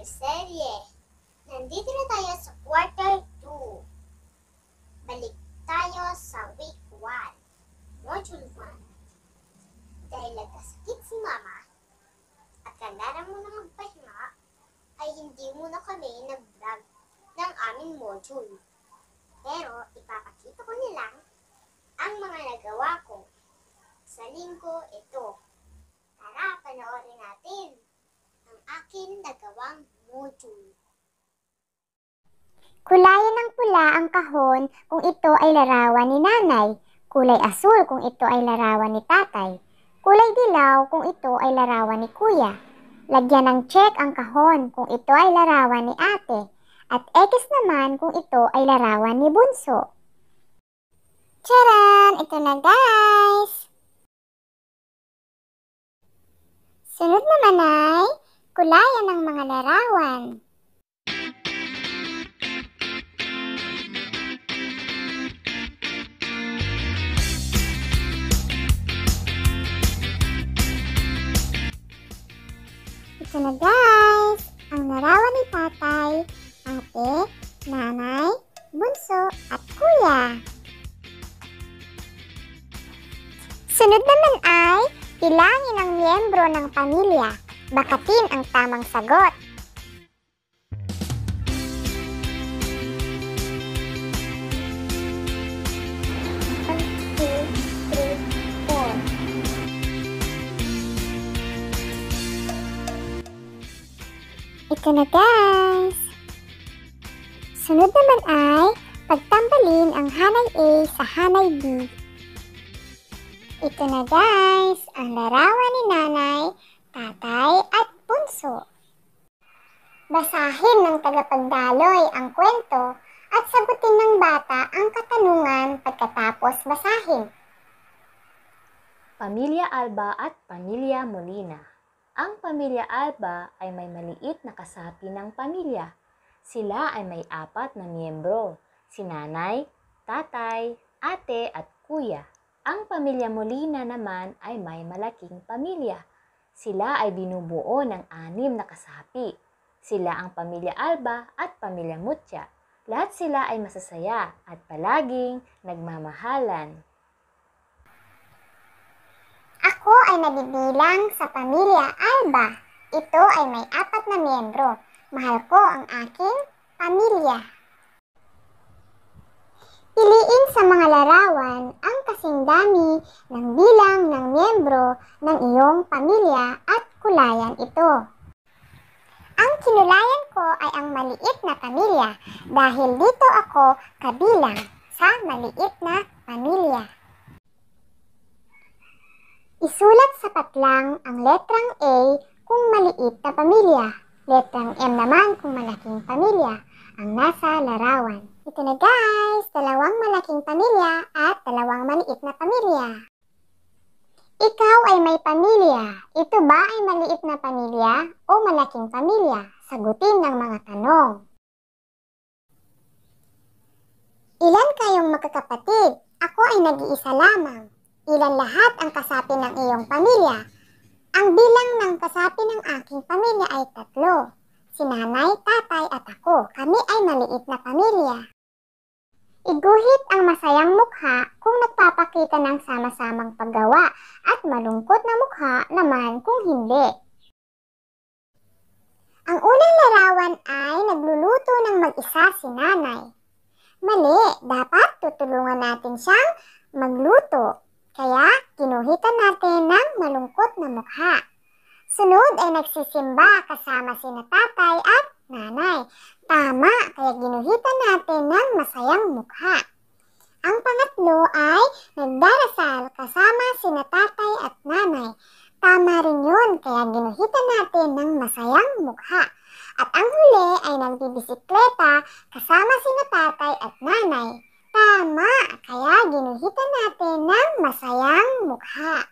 Serje. Nandito na tayo sa quarter 2. Balik tayo sa week 1, module 1. Dahil nagkasakit si mama at kailangan mo na magpahinga, ay hindi muna kami nag-vlog ng aming module. Pero ipapakita ko nilang ang mga nagawa ko sa linggo ito. Tara, panoorin natin ang akin nagawang module. Kulayan ng pula ang kahon kung ito ay larawan ni nanay. Kulay asul kung ito ay larawan ni tatay. Kulay dilaw kung ito ay larawan ni kuya. Lagyan ng check ang kahon kung ito ay larawan ni ate. At X naman kung ito ay larawan ni bunso. Charan! Ito na guys! Sunod naman ay kulayan ng mga larawan. Ito na guys, ang larawan ni tatay, ate, nanay, bunso at kuya. Sunod naman ay bilangin ang miyembro ng pamilya. Bakatin ang tamang sagot. Ito na guys. Sunod naman ay pagtambalin ang hanay A sa hanay B. Ito na guys, ang larawan ni nanay, tatay at bunso. Basahin ng tagapagdaloy ang kwento at sagutin ng bata ang katanungan pagkatapos basahin. Pamilya Alba at Pamilya Molina. Ang Pamilya Alba ay may maliit na kasapi ng pamilya. Sila ay may 4 na miyembro, si nanay, tatay, ate at kuya. Ang Pamilya Molina naman ay may malaking pamilya. Sila ay binubuo ng 6 na kasapi. Sila ang Pamilya Alba at Pamilya Mutya. Lahat sila ay masasaya at palaging nagmamahalan. Ako ay nabibilang sa Pamilya Alba. Ito ay may 4 na miyembro. Mahal ko ang aking pamilya. Piliin sa mga larawan ang kasing dami ng bilang ng miyembro ng iyong pamilya at kulayan ito. Ang kinulayan ko ay ang maliit na pamilya dahil dito ako kabilang sa maliit na pamilya. Isulat sa patlang ang letrang A kung maliit na pamilya, letrang M naman kung malaking pamilya ang nasa larawan. Ito na guys, 2 malaking pamilya at 2 maliit na pamilya. Ikaw ay may pamilya. Ito ba ay maliit na pamilya o malaking pamilya? Sagutin ang mga tanong. Ilan kayong magkakapatid? Ako ay nag-iisa lamang. Ilan lahat ang kasapi ng iyong pamilya? Ang bilang ng kasapi ng aking pamilya ay 3. Si nanay, tatay at ako. Kami ay maliit na pamilya. Iguhit ang masayang mukha kung nagpapakita ng sama-samang paggawa at malungkot na mukha naman kung hindi. Ang unang larawan ay nagluluto ng mag-isa si nanay. Mali, dapat tutulungan natin siyang magluto. Kaya kinuhitan natin ng malungkot na mukha. Sunod ay nagsisimba kasama sina tatay at nanay. Tama, kaya ginuhitan natin ng masayang mukha. Ang pangatlo ay nagdarasal kasama sina tatay at nanay. Tama rin yun, kaya ginuhitan natin ng masayang mukha. At ang huli ay nagbibisikleta kasama sina tatay at nanay. Tama, kaya ginuhitan natin ng masayang mukha.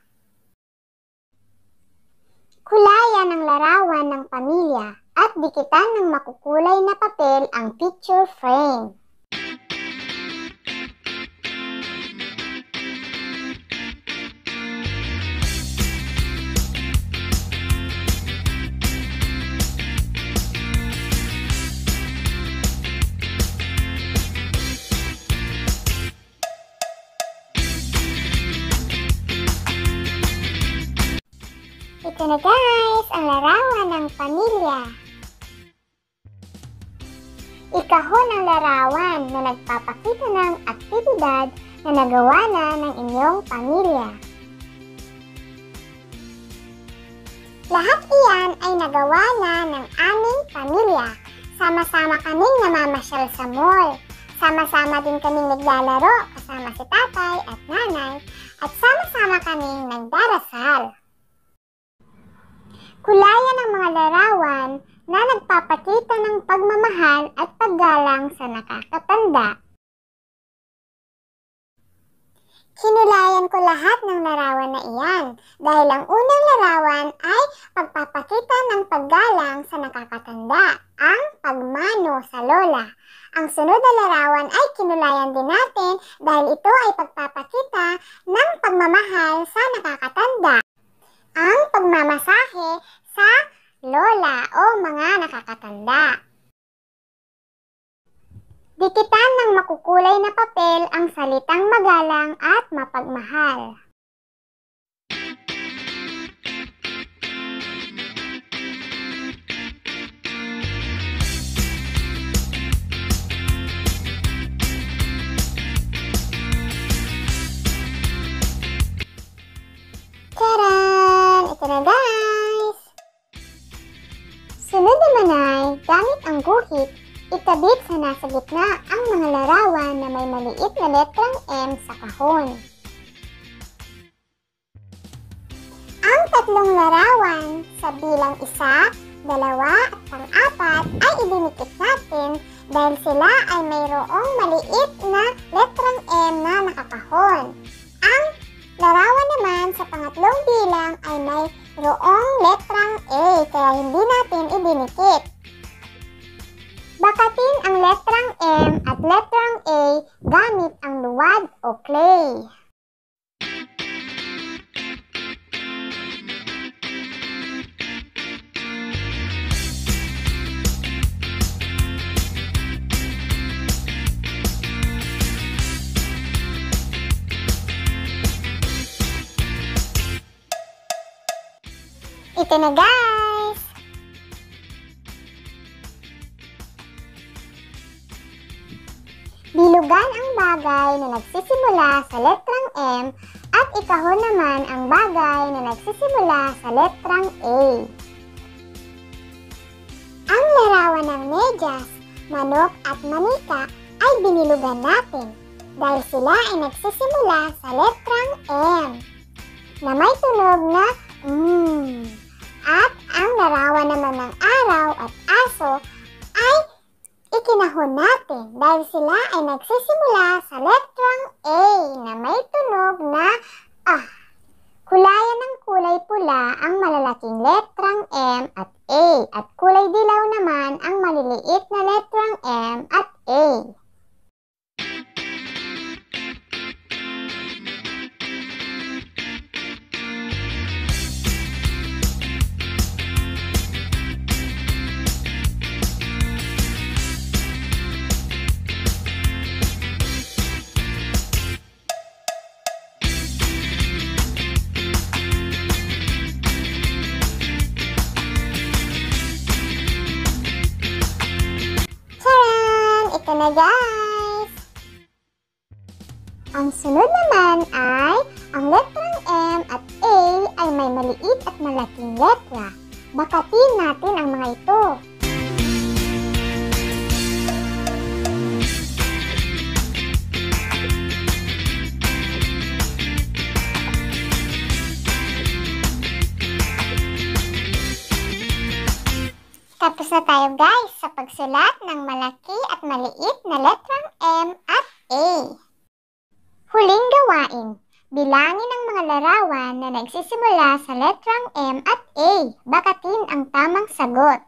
Kulayan ang larawan ng pamilya at dikitan ng makukulay na papel ang picture frame. Bene guys, alla rawa ng pamilya. Ikahon ang larawan na nagpapakita ng aktibidad na nagawa na ng inyong pamilya. Lahat iyan ay nagawa na ng aming pamilya. Sama-sama kaming namamasyal sa mall. Sama-sama din kaming naglalaro kasama si tatay at nanay. At sama-sama kaming nagdarasal. Kulaya ng mga larawan na nagpapakita ng pagmamahal at paggalang sa nakakatanda. Kinulayan ko lahat ng larawan na iyan dahil ang unang larawan ay pagpapakita ng paggalang sa nakakatanda, ang pagmano sa lola. Ang sunod na larawan ay kinulayan din natin dahil ito ay pagpapakita ng pagmamahal sa nakakatanda, ang pagmamasahe sa lola o mga nakakatanda. Dikitan ng makukulay na papel ang salitang magalang at mapagmahal. Guhit, itabit sa nasa gitna ang mga larawan na may maliit na letrang M sa kahon. Ang tatlong larawan sa bilang 1, 2, at pang-4 ay idinikit natin dahil sila ay mayroong maliit na letrang M na nakakahon. Ang larawan naman sa pangatlong bilang ay mayroong letrang A kaya hindi natin idinikit. Bakatin ang letrang M at letrang A gamit ang luwad o clay. Ito na guys! Bilugan ang bagay na nagsisimula sa letrang M at ikahon naman ang bagay na nagsisimula sa letrang A. Ang larawan ng medyas, manok at manika ay binilugan natin dahil sila ay nagsisimula sa letrang M na may tunog na At ang larawan naman ng araw at aso ay ikinahon natin dahil sila ay nagsisimula sa letrang A na may tunog na ah. Kulayan ng kulay pula ang malalaking letrang M at A at kulay dilaw naman ang maliliit na letrang M at A. Guys, ang sunod naman ay ang letrang M at A ay may maliit at malaking letra. Bakatin natin ang mga ito. Tapos na tayo guys sa pagsulat ng malaki at maliit na letrang M at A. Huling gawain, bilangin ang mga larawan na nagsisimula sa letrang M at A. Bakatin ang tamang sagot.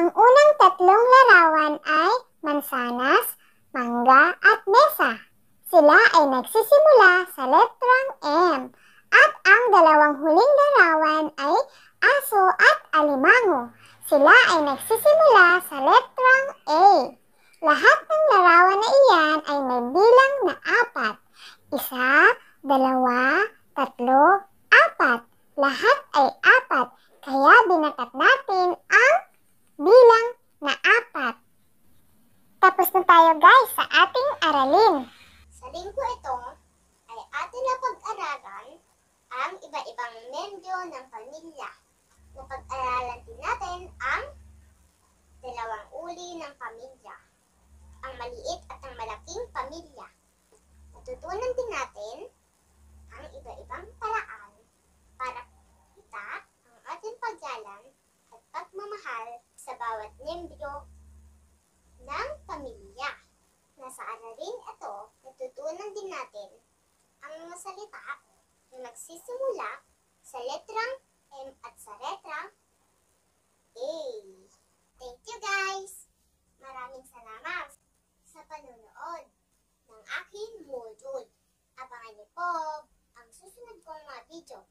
Ang unang tatlong larawan ay mansanas, mangga at mesa. Sila ay nagsisimula sa letrang M. At ang dalawang huling larawan ay aso at alimango. Sila ay nagsisimula sa letrang A. Lahat ng larawan na iyan ay may bilang na 4. 1, 2, 3, 4. Lahat ay apat, kaya binakat natin ang bilang na apat. Tapos na tayo guys sa ating aralin. Sa linggo ito ay atin na pag-aralan ang iba-ibang membro ng pamilya. Napag-aralan din natin ang dalawang uri ng pamilya, ang maliit at ang malaking pamilya. Natutunan din natin ang iba-ibang paraan para kita ang ating paggalang at pagmamahal sa bawat miyembro ng pamilya. Nasa aralin ito, natutunan din natin ang mga salita na magsisimula sa letrang M at sa letrang A. Thank you guys! Maraming salamat sa panunood ng aking module. Abangan niyo po ang susunod kong mga video.